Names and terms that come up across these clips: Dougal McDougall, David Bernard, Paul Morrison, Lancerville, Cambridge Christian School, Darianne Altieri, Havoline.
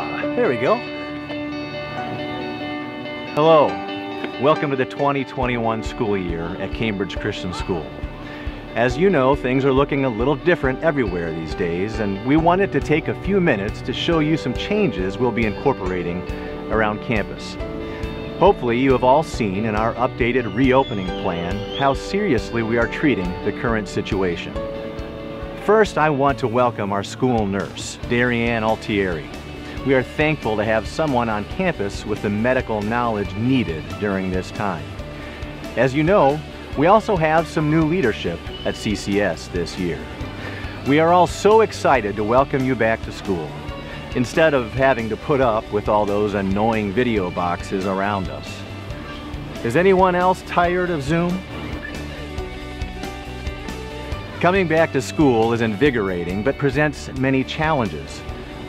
Ah, there we go. Hello, welcome to the 2021 school year at Cambridge Christian School. As you know, things are looking a little different everywhere these days, and we wanted to take a few minutes to show you some changes we'll be incorporating around campus. Hopefully you have all seen in our updated reopening plan how seriously we are treating the current situation. First, I want to welcome our school nurse, Darianne Altieri. We are thankful to have someone on campus with the medical knowledge needed during this time. As you know, we also have some new leadership at CCS this year. We are all so excited to welcome you back to school. Instead of having to put up with all those annoying video boxes around us. Is anyone else tired of Zoom? Coming back to school is invigorating, but presents many challenges.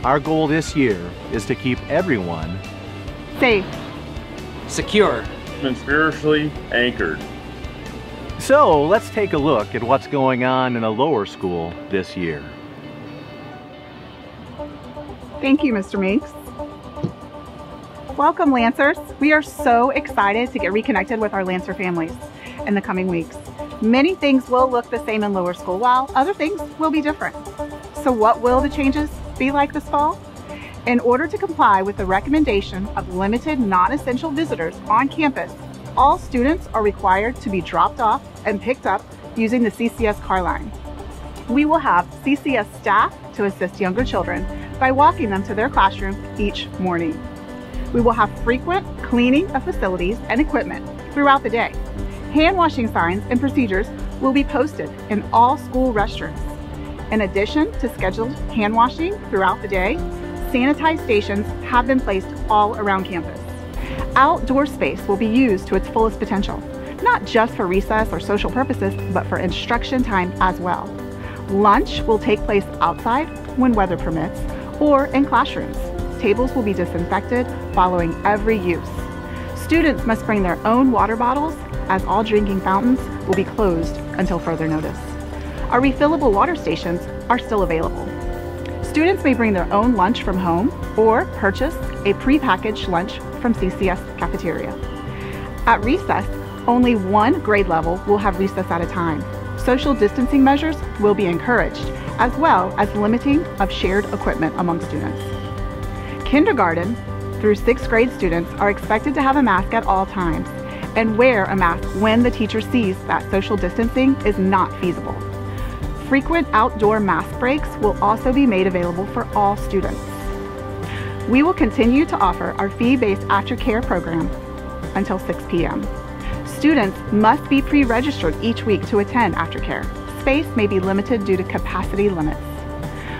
Our goal this year is to keep everyone safe, secure, and spiritually anchored. So let's take a look at what's going on in a lower school this year. Thank you, Mr. Meeks. Welcome, Lancers. We are so excited to get reconnected with our Lancer families in the coming weeks. Many things will look the same in lower school, while other things will be different. So what will the changes be like this fall? In order to comply with the recommendation of limited non-essential visitors on campus, all students are required to be dropped off and picked up using the CCS car line. We will have CCS staff to assist younger children by walking them to their classroom each morning. We will have frequent cleaning of facilities and equipment throughout the day. Hand washing signs and procedures will be posted in all school restrooms. In addition to scheduled hand washing throughout the day, sanitized stations have been placed all around campus. Outdoor space will be used to its fullest potential, not just for recess or social purposes, but for instruction time as well. Lunch will take place outside when weather permits, or in classrooms. Tables will be disinfected following every use. Students must bring their own water bottles, as all drinking fountains will be closed until further notice. Our refillable water stations are still available. Students may bring their own lunch from home or purchase a prepackaged lunch from CCS cafeteria. At recess, only one grade level will have recess at a time. Social distancing measures will be encouraged, as well as limiting of shared equipment among students. Kindergarten through sixth grade students are expected to have a mask at all times and wear a mask when the teacher sees that social distancing is not feasible. Frequent outdoor mask breaks will also be made available for all students. We will continue to offer our fee-based aftercare program until 6 p.m. Students must be pre-registered each week to attend aftercare. Space may be limited due to capacity limits.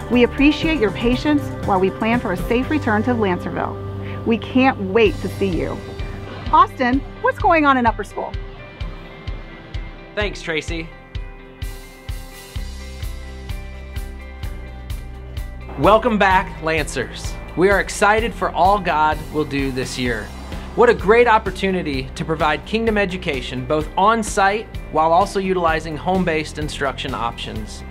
We appreciate your patience while we plan for a safe return to Lancerville. We can't wait to see you. Austin, what's going on in upper school? Thanks, Tracy. Welcome back, Lancers. We are excited for all God will do this year. What a great opportunity to provide Kingdom education both on-site while also utilizing home-based instruction options.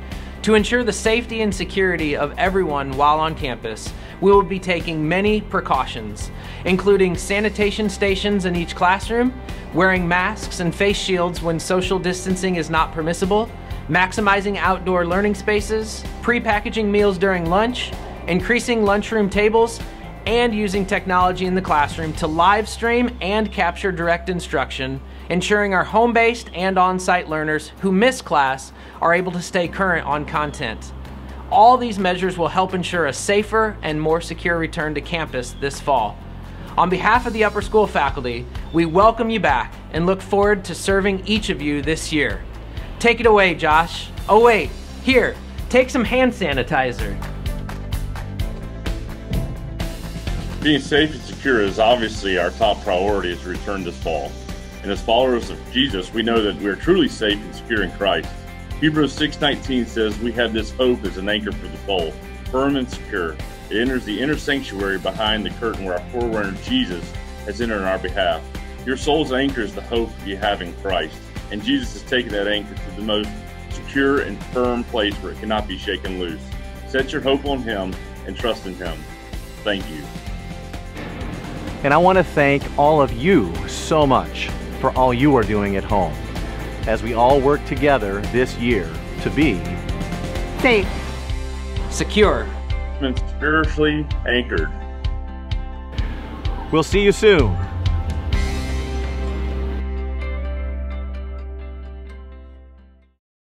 To ensure the safety and security of everyone while on campus, we will be taking many precautions, including sanitation stations in each classroom, wearing masks and face shields when social distancing is not permissible, maximizing outdoor learning spaces, pre-packaging meals during lunch, increasing lunchroom tables, and using technology in the classroom to live stream and capture direct instruction, ensuring our home-based and on-site learners who miss class are able to stay current on content. All these measures will help ensure a safer and more secure return to campus this fall. On behalf of the upper school faculty, we welcome you back and look forward to serving each of you this year. Take it away, Josh. Oh wait, here, take some hand sanitizer. Being safe and secure is obviously our top priority as we return this fall. And as followers of Jesus, we know that we are truly safe and secure in Christ. Hebrews 6:19 says, "We have this hope as an anchor for the soul, firm and secure. It enters the inner sanctuary behind the curtain where our forerunner Jesus has entered on our behalf." Your soul's anchor is the hope you have in Christ. And Jesus has taken that anchor to the most secure and firm place where it cannot be shaken loose. Set your hope on Him and trust in Him. thank you. And I want to thank all of you so much for all you are doing at home as we all work together this year to be safe, secure, and spiritually anchored. We'll see you soon.